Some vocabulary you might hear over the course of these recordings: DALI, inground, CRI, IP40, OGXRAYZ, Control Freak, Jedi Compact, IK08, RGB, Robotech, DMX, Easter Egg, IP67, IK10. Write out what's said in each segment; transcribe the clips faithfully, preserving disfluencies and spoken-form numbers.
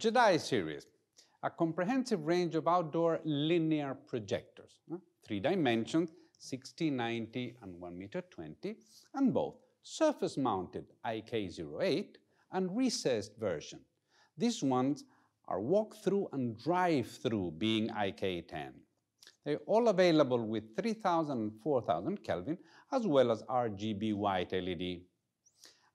The Jedi series, a comprehensive range of outdoor linear projectors, three dimensions, sixty, ninety and one meter twenty, and both surface-mounted I K zero eight and recessed version. These ones are walk-through and drive-through, being I K ten. They're all available with three thousand and four thousand Kelvin, as well as R G B white L E D.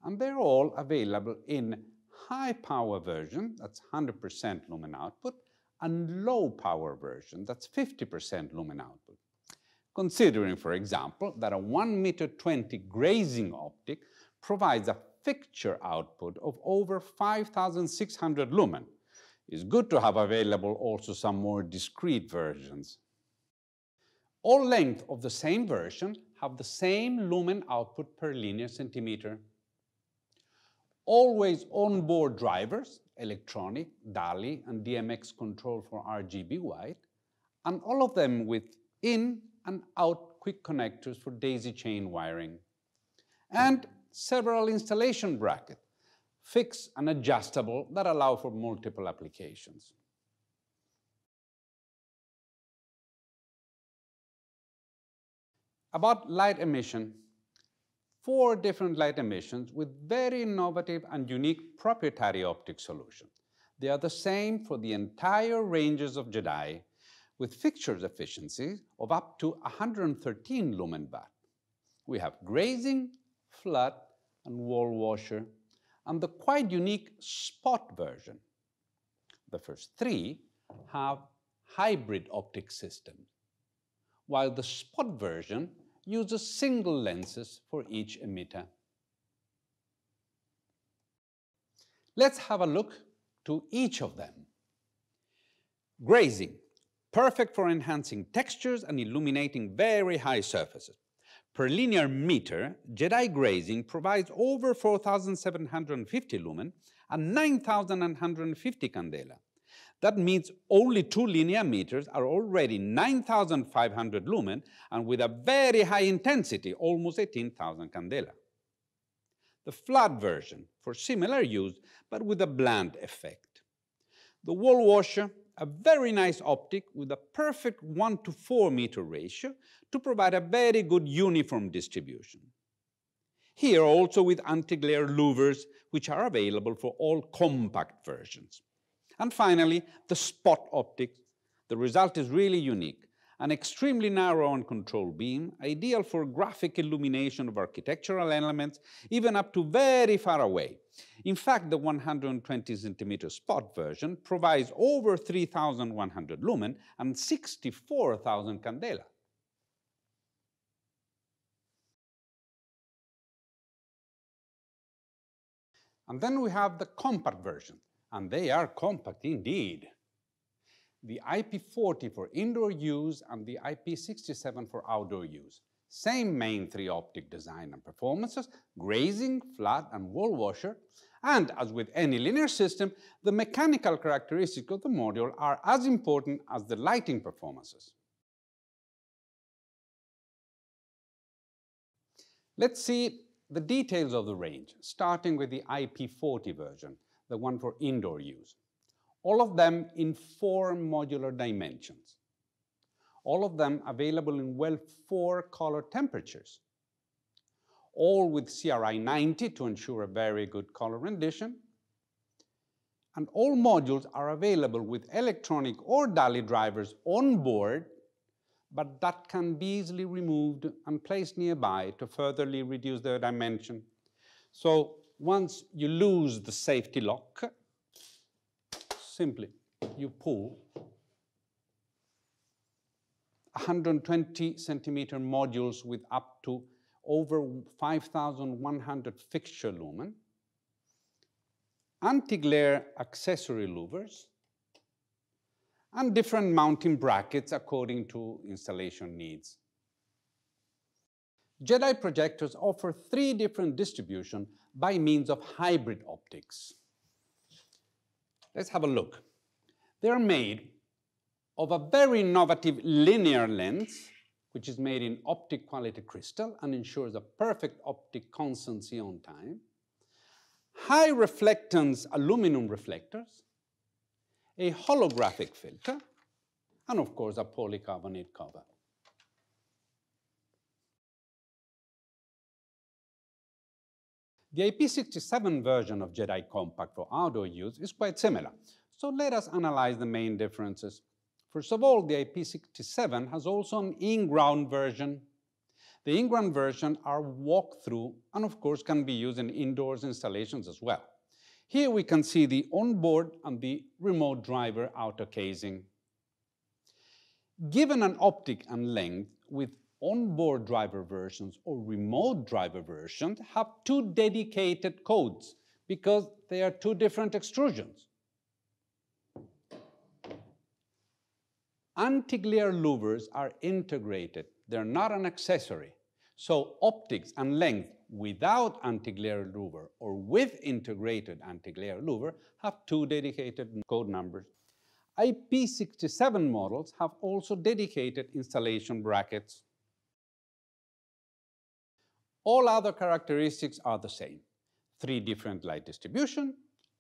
And they're all available in high-power version, that's one hundred percent lumen output, and low-power version, that's fifty percent lumen output. Considering, for example, that a one meter twenty grazing optic provides a fixture output of over five thousand six hundred lumen, it's good to have available also some more discrete versions. All lengths of the same version have the same lumen output per linear centimeter. Always onboard drivers, electronic, DALI and D M X control for R G B white, and all of them with in and out quick connectors for daisy chain wiring. And several installation brackets, fixed and adjustable, that allow for multiple applications. About light emission, four different light emissions with very innovative and unique proprietary optic solutions. They are the same for the entire ranges of Jedi, with fixtures efficiency of up to one hundred thirteen lumen watt. We have grazing, flood, and wall washer, and the quite unique spot version. The first three have hybrid optic systems, while the spot version uses single lenses for each emitter. Let's have a look to each of them. Grazing, perfect for enhancing textures and illuminating very high surfaces. Per linear meter, Jedi grazing provides over four thousand seven hundred fifty lumen and nine thousand one hundred fifty candela. That means only two linear meters are already nine thousand five hundred lumen and with a very high intensity, almost eighteen thousand candela. The flood version for similar use, but with a bland effect. The wall washer, a very nice optic with a perfect one to four meter ratio to provide a very good uniform distribution. Here also with anti-glare louvers, which are available for all compact versions. And finally, the spot optics. The result is really unique. An extremely narrow and controlled beam, ideal for graphic illumination of architectural elements, even up to very far away. In fact, the one hundred twenty centimeter spot version provides over three thousand one hundred lumen and sixty-four thousand candela. And then we have the compact version, and they are compact indeed. The I P forty for indoor use and the I P sixty-seven for outdoor use. Same main three optic design and performances, grazing, flood, and wall washer. And as with any linear system, the mechanical characteristics of the module are as important as the lighting performances. Let's see the details of the range, starting with the I P forty version, the one for indoor use. All of them in four modular dimensions. All of them available in well four color temperatures. All with C R I ninety to ensure a very good color rendition. And all modules are available with electronic or DALI drivers on board, but that can be easily removed and placed nearby to furtherly reduce their dimension. So once you lose the safety lock, simply you pull one hundred twenty centimeter modules with up to over five thousand one hundred fixture lumen, anti-glare accessory louvers, and different mounting brackets according to installation needs. Jedi projectors offer three different distributions by means of hybrid optics. Let's have a look. They are made of a very innovative linear lens, which is made in optic quality crystal and ensures a perfect optic constancy on time. High reflectance aluminum reflectors a holographic filter, and of course a polycarbonate cover. The I P sixty-seven version of Jedi Compact for outdoor use is quite similar, so let us analyze the main differences. First of all, the I P sixty-seven has also an in-ground version. The in-ground version are walk-through and of course can be used in indoors installations as well. Here we can see the onboard and the remote driver outer casing. Given an optic and length, with onboard driver versions or remote driver versions have two dedicated codes because they are two different extrusions. Anti-glare louvers are integrated. They're not an accessory. So optics and length without anti-glare louver or with integrated anti-glare louver have two dedicated code numbers. I P sixty-seven models have also dedicated installation brackets. All other characteristics are the same. Three different light distribution,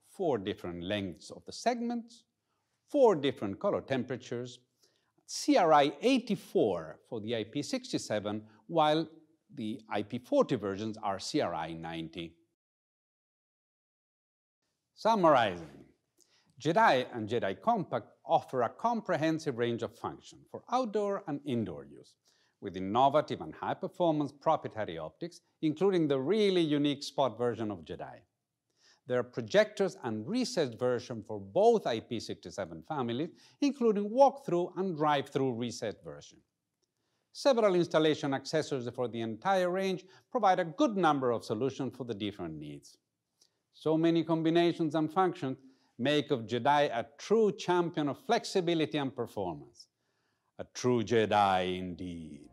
four different lengths of the segments, four different color temperatures, C R I eighty-four for the I P sixty-seven, while the I P forty versions are C R I ninety. Summarizing, Jedi and Jedi Compact offer a comprehensive range of functions for outdoor and indoor use, with innovative and high-performance proprietary optics, including the really unique spot version of Jedi. There are projectors and recessed versions for both I P sixty-seven families, including walk-through and drive-through recessed version. Several installation accessories for the entire range provide a good number of solutions for the different needs. So many combinations and functions make of Jedi a true champion of flexibility and performance. A true Jedi indeed.